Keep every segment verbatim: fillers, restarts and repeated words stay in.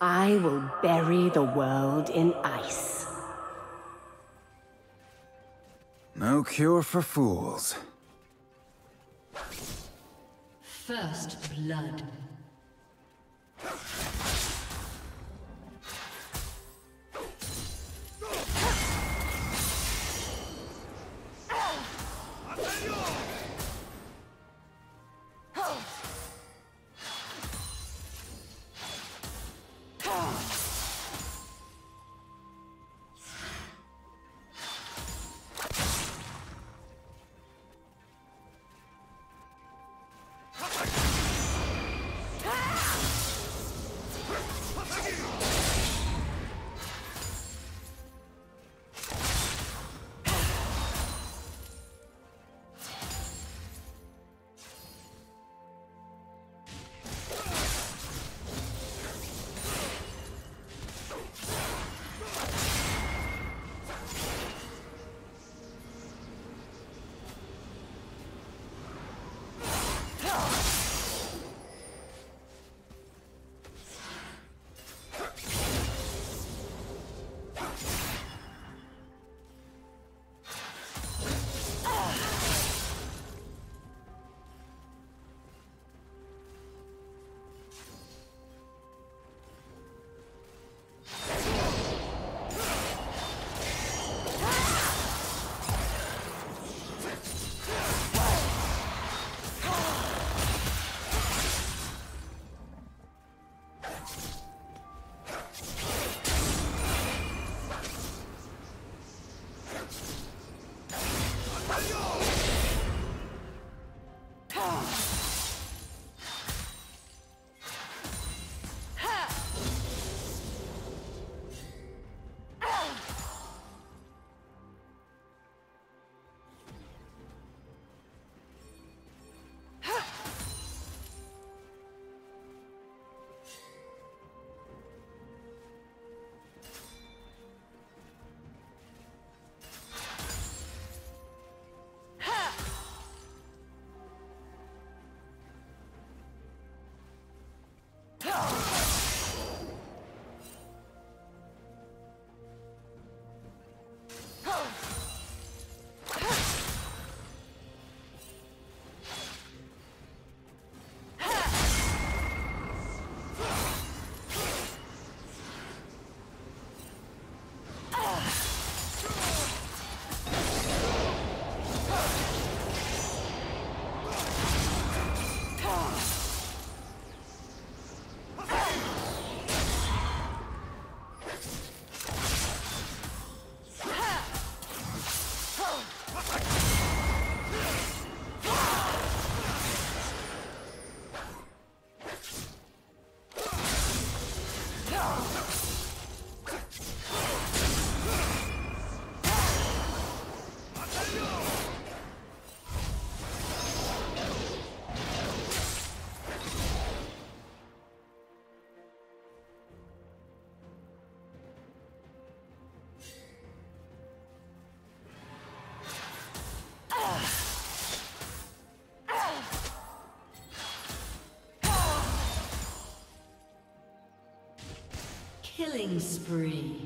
I will bury the world in ice. No cure for fools. First blood. Killing spree.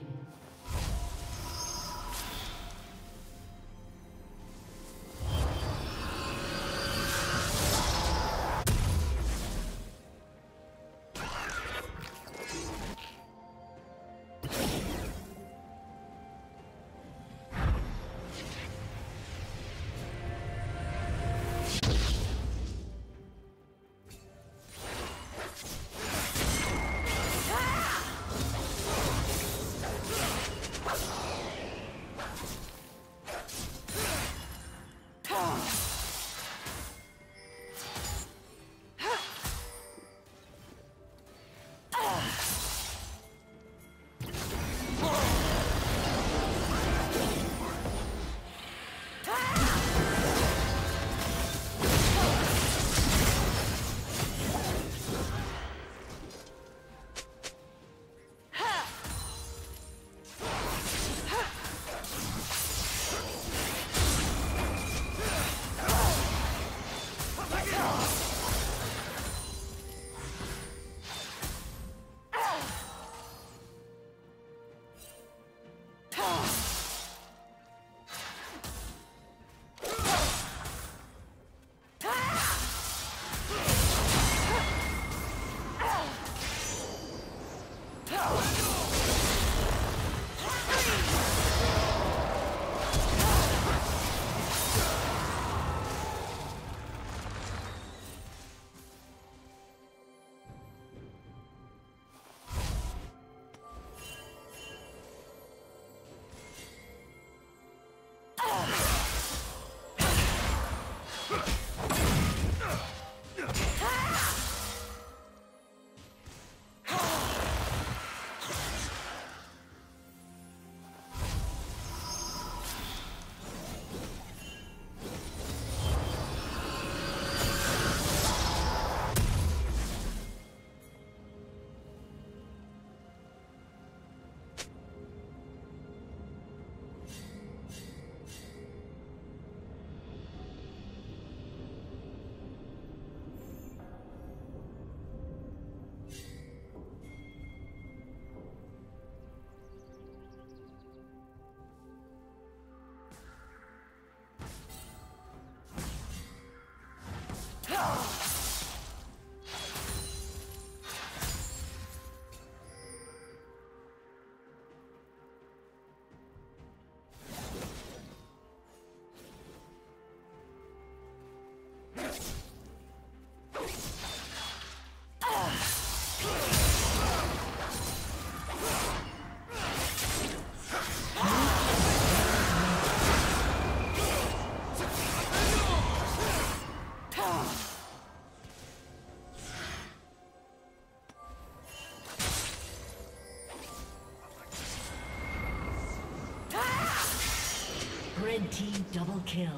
Red team double kill.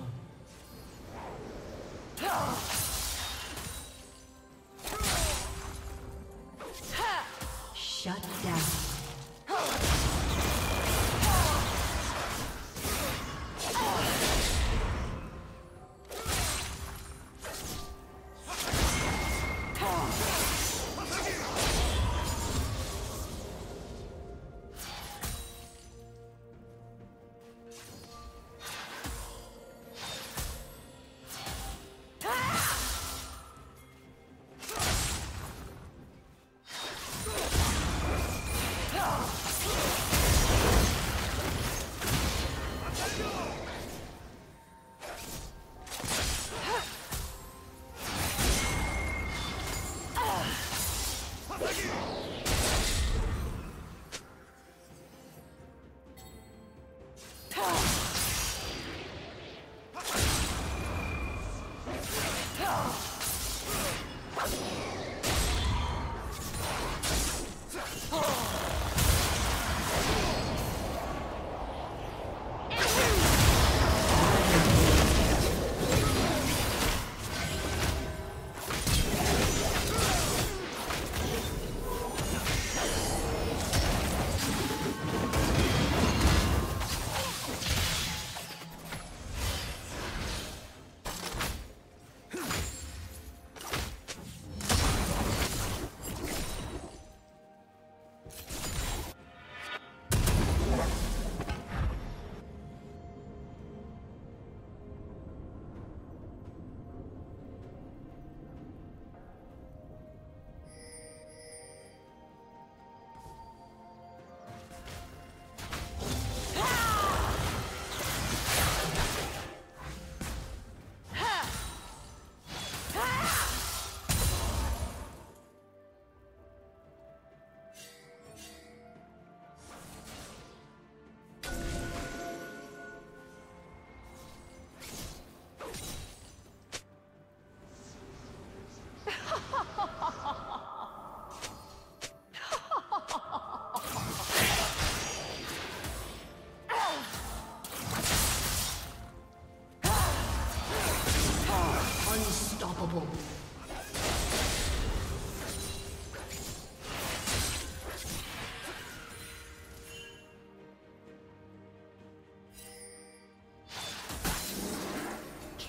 Shut down.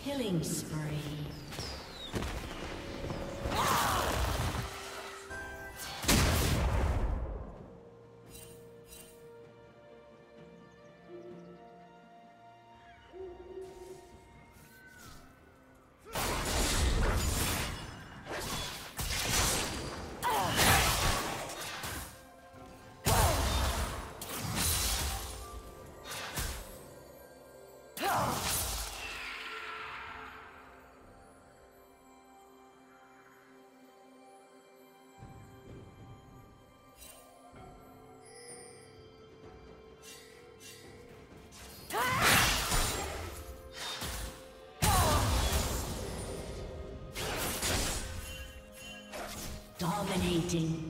Killing spree. Dominating.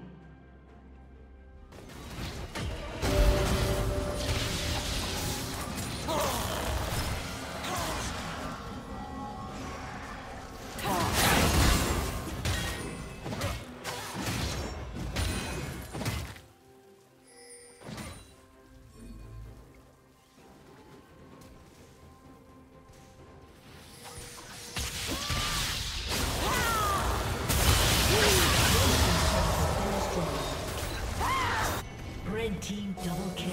Team double kill.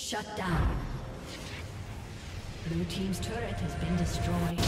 Shut down. Blue team's turret has been destroyed.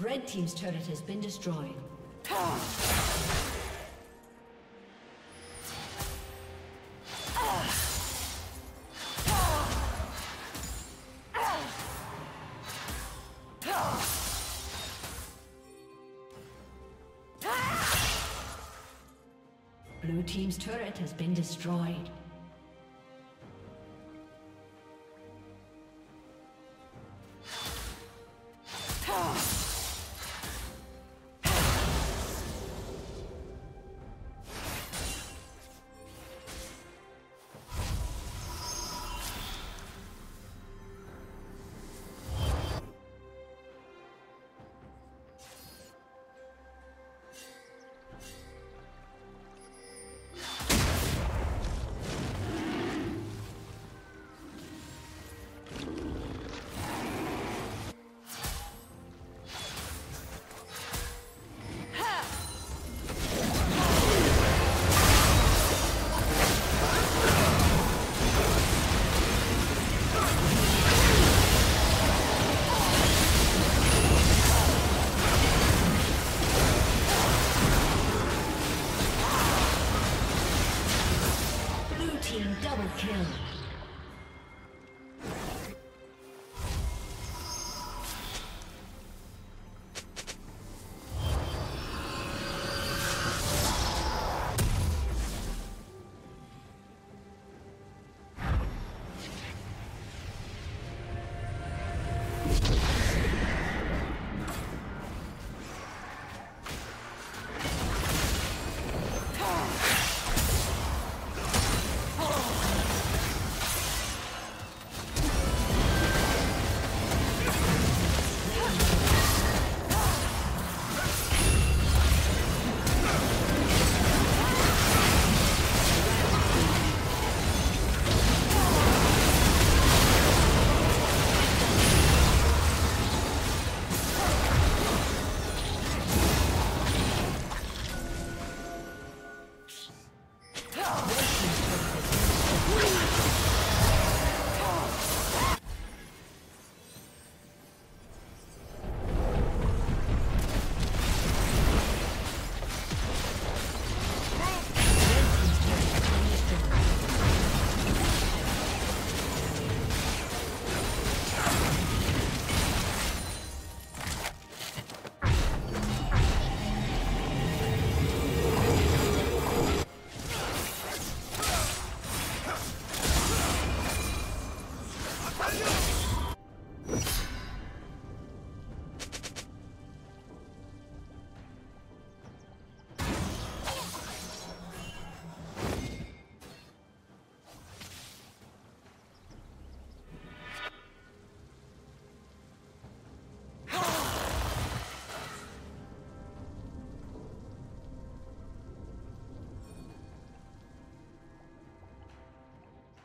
Red team's turret has been destroyed. Blue team's turret has been destroyed.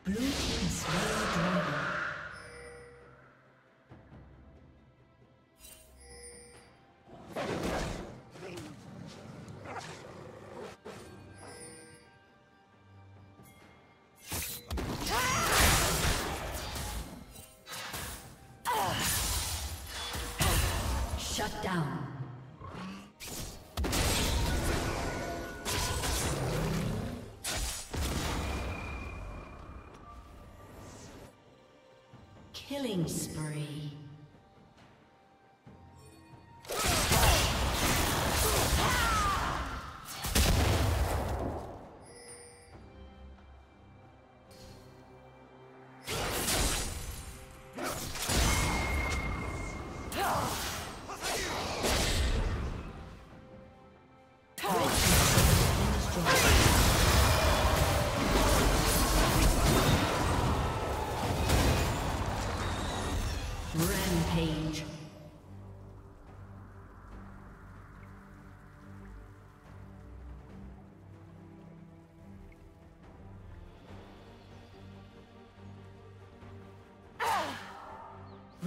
Blue team slain dragon. Shut down. Killing spree.